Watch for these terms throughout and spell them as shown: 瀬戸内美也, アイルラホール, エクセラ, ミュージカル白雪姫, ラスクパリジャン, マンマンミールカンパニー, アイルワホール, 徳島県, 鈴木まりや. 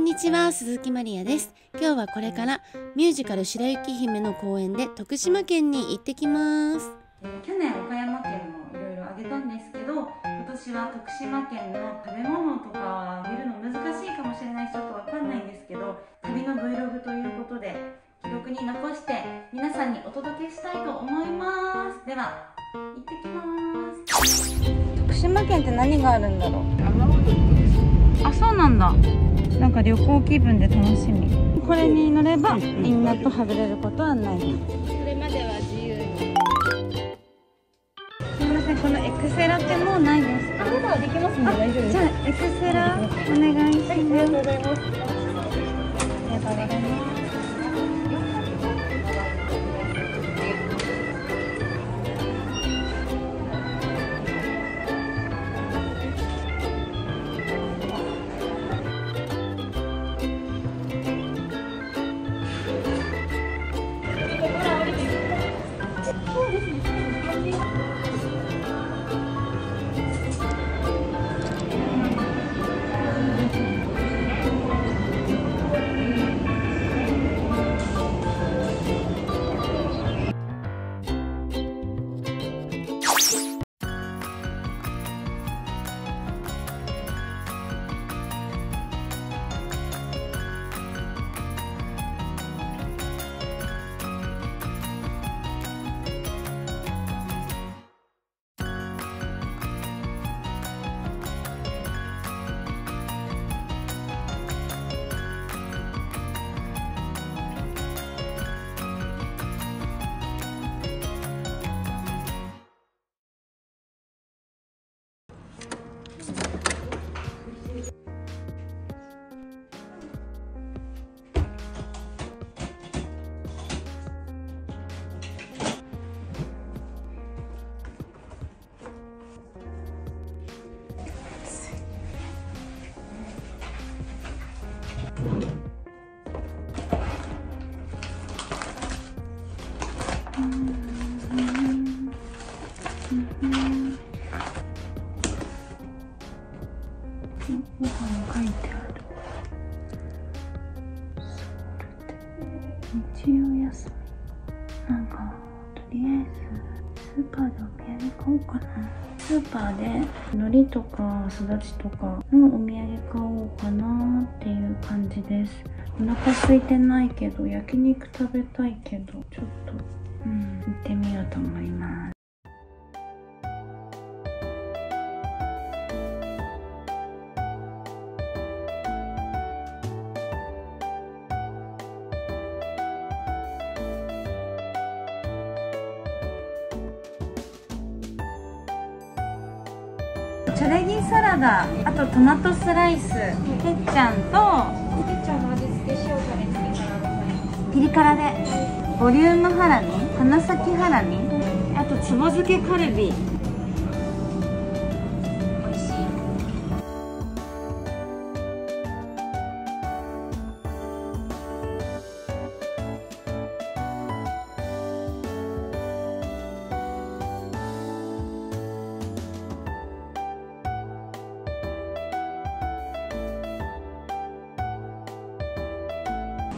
んにちは、鈴木まりやです。今日はこれからミュージカル白雪姫の公演で徳島県に行ってきます。去年岡山県もいろいろ挙げたんですけど、今年は徳島県の食べ物とか見るの難しいかもしれない、ちょっとわかんないんですけど、旅の Vlog ということで記録に残して皆さんにお届けしたいと思います。では行ってきます。徳島県って何があるんだろう。あ、そうなんだ。なんか旅行気分で楽しみ。これに乗ればみんなとはぐれることはない。それまでは自由に。すみません、このエクセラってもうないですか？まだできますね。大丈夫です。じゃあエクセラお願いします。ありがとうございます。ありがとうござい日曜休みなんか、とりあえずスーパーでお土産買おうかな。スーパーで海苔とかすだちとかのお土産買おうかなっていう感じです。お腹空いてないけど焼肉食べたいけど、ちょっと行ってみようと思います。チャレギサラダ、あとトマトスライス、てっちゃんとてっちゃんの味付け塩キャベツピリ辛で、ボリュームハラミ、花咲ハラミ、あとつぼ漬けカルビ。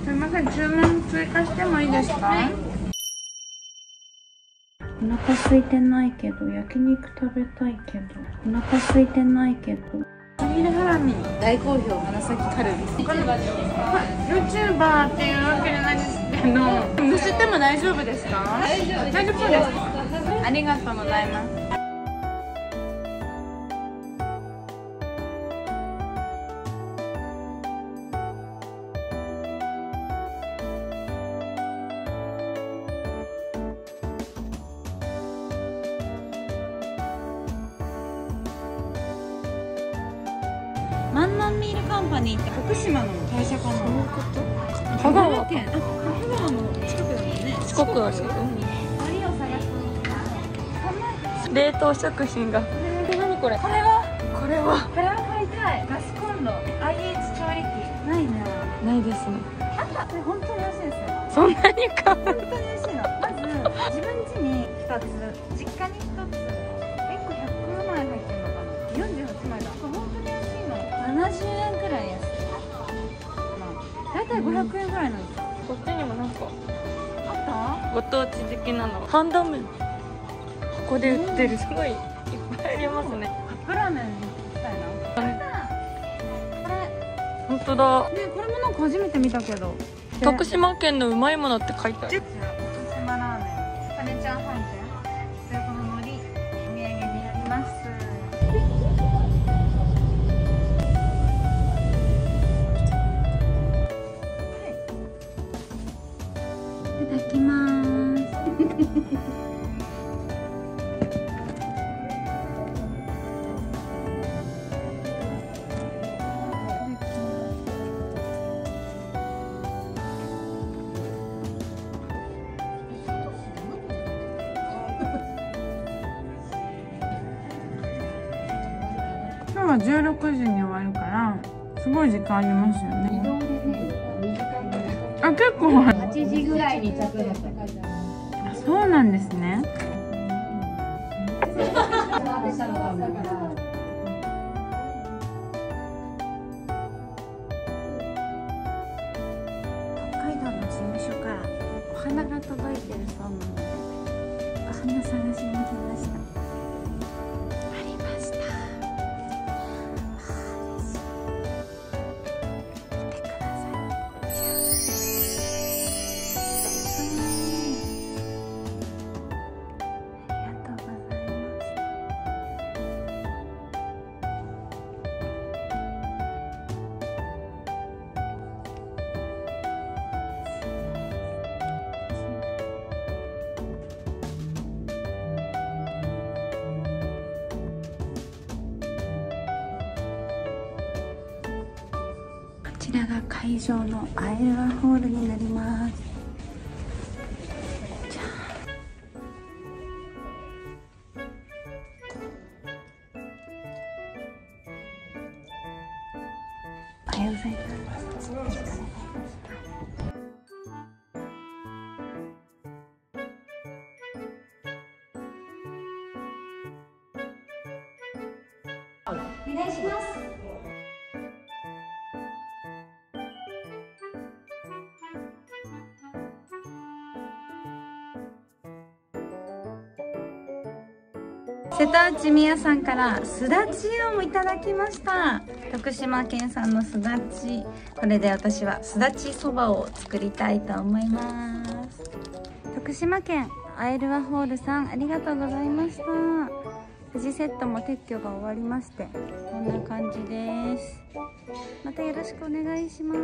すみません、注文追加してもいいですか？はい、お腹空いてないけど焼肉食べたいけど、お腹空いてないけどスミレハラミ大好評、花咲カルビ。これYouTuberっていうわけじゃないですけど、乗せても大丈夫ですか？大丈夫そうですか？ありがとうございます。マンマンミールカンパニーって徳島の会社かな。香川県、香川の近くだもんね。四国は四国。何を探すの？冷凍食品が。何これ？これは？これは？これは買いたい。ガスコンロ、IH 調理器。ないな。ないですね。あった。これ本当に美味しいですよ。そんなにか。本当に美味しいの。まず自分家に2つ、実家に1つ、1個100枚入ってるのかな。48枚だ。本当に。70円くらい安い。大体500円ぐらいなんですよ。こっちにもなんかあった？ご当地好きなのハンドメン箱で売ってる、すごいいっぱいありますね。カップラーメンみたいな。これだ。これ。本当だ。ね、これもなんか初めて見たけど。徳島県のうまいものって書いてある。徳島ラーメン。ちゃん本店。この海苔、お土産になります。いただきます。今日は16時に終わるからすごい時間ありますよね。あ、結構8時ぐらいに着くの。そうなんですね。北海道の事務所からお花が届いてるそうなので、お花探しに来ました。こちらが会場のアイルラホールになります。じゃあおはようございます。よろしくお願いします。お願いします。瀬戸内美也さんからすだちをいただきました。徳島県産のすだち、これで私はすだちそばを作りたいと思います。徳島県アイルワホールさん、ありがとうございました。富士セットも撤去が終わりまして、こんな感じです。またよろしくお願いします。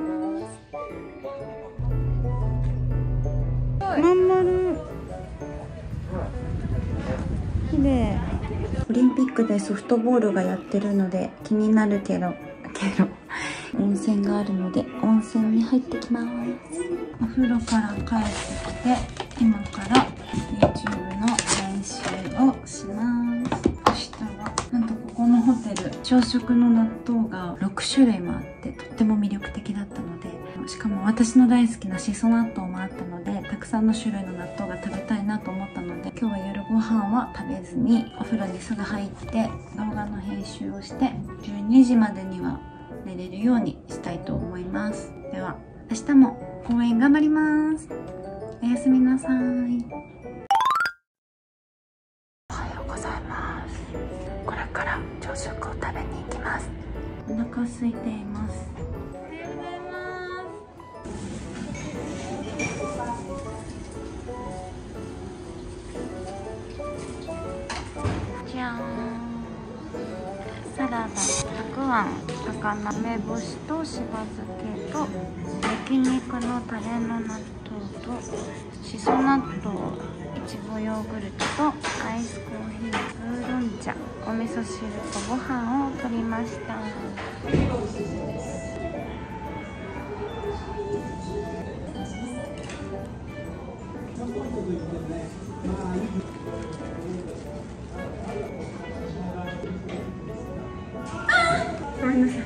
まんまる綺麗。オリンピックでソフトボールがやってるので気になるけど温泉があるので温泉に入ってきます。お風呂から帰ってきて、今から YouTube の練習をします。明日はなんとここのホテル、朝食の納豆が6種類もあってとっても魅力的だったので、しかも私の大好きなしそ納豆もあったので、たくさんの種類の納豆が食べたいなと思ったので、今日は夜ご飯は食べずにお風呂にすぐ入って動画の編集をして12時までには寝れるようにしたいと思います。では明日も応援頑張ります。おやすみなさい。おはようございます。これから朝食を食べに行きます。お腹空いています。おはようございます。じゃーん、サラダ、たくあん、魚、梅干しとしば漬けと焼肉のタレの納豆としそ納豆、いちごヨーグルトとアイスコーヒー、ウーロン茶、お味噌汁とご飯を取りました。ごめんなさい。ごち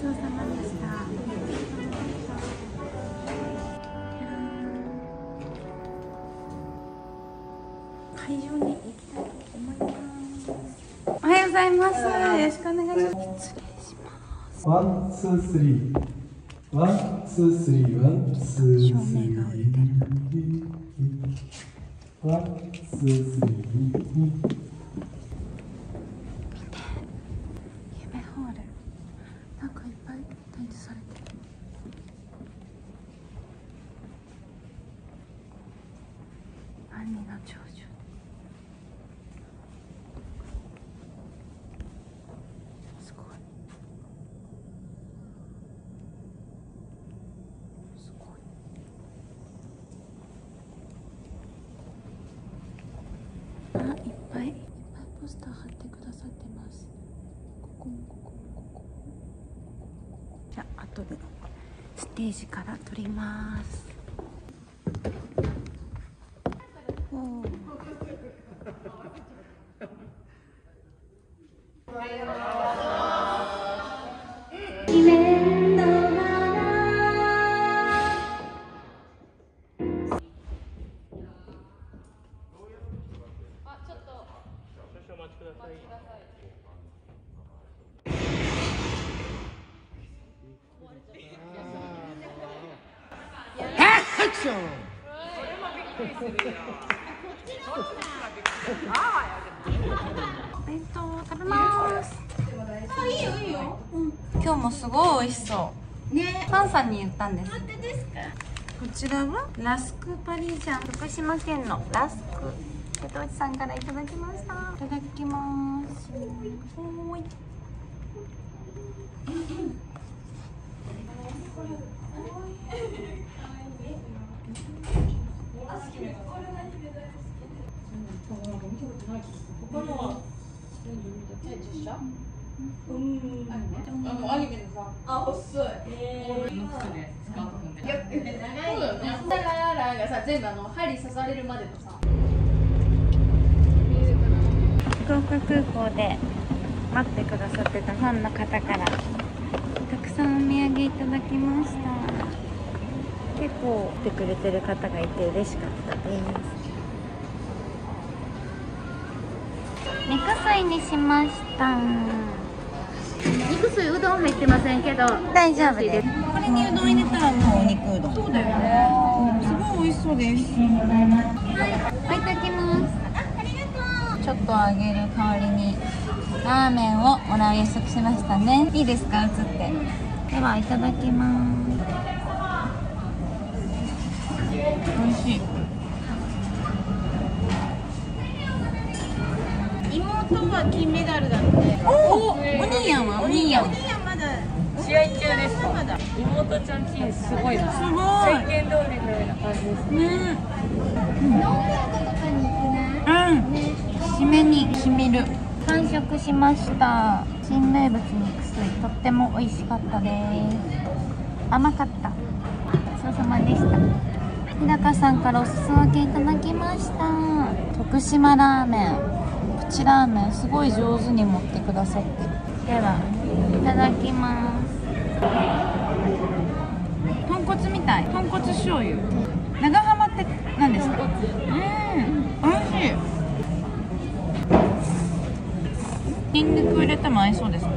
そうさまでした。会場に行きたいと思います。おはようございます。よろしくお願いします。失礼します。ワンツースリー。ワンツースリー。ワンツースリー。照明が浮いてるので。ワンツースリー。ポスター貼ってくださってます。ここもここもここも。じゃあ後でステージから撮ります。おお。弁当を食べます。あ、いいよいいよ。今日もすごい美味しそう。ね、パンさんに言ったんです。本当ですか？こちらはラスクパリジャン、福島県のラスク。瀬戸内さんからいただきました。いただきます。おーい。福岡空港で待ってくださってたファンの方からたくさんお土産いただきました。結構来てくれてる方がいて嬉しかったです。肉水にしました。肉水うどん入ってませんけど大丈夫です。これにうどん入れたらもうお肉うどん。そうだよね。すごい美味しそうです。はい、置いときます。ありがとう。ちょっと揚げる代わりにラーメンをもらう約束しましたね。いいですか、映って。ではいただきます。美味しい。妹は金メダルだって。お兄やんは。お兄やんまだ試合中ですか。妹ちゃん金すごいな。すごい。宣言通りぐらいな感じですね。締めにしみる。完食しました。新名物肉水とっても美味しかったです。甘かった。ごちそうさまでした。日高さんからおすそ分けいただきました。徳島ラーメン。プチラーメンすごい上手に持ってくださって。ではいただきます。豚骨みたい。豚骨醤油。長浜って何ですか。美味しい。ニンニク入れても合いそうですね。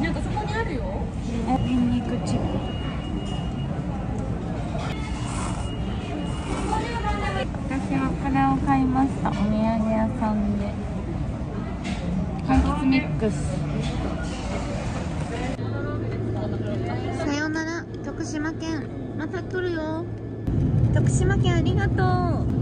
なんかそこにあるよ。ニンニクチップ。私はこれを買いました。お土産屋さんで。ミックス。さよなら、徳島県。また来るよ。徳島県ありがとう。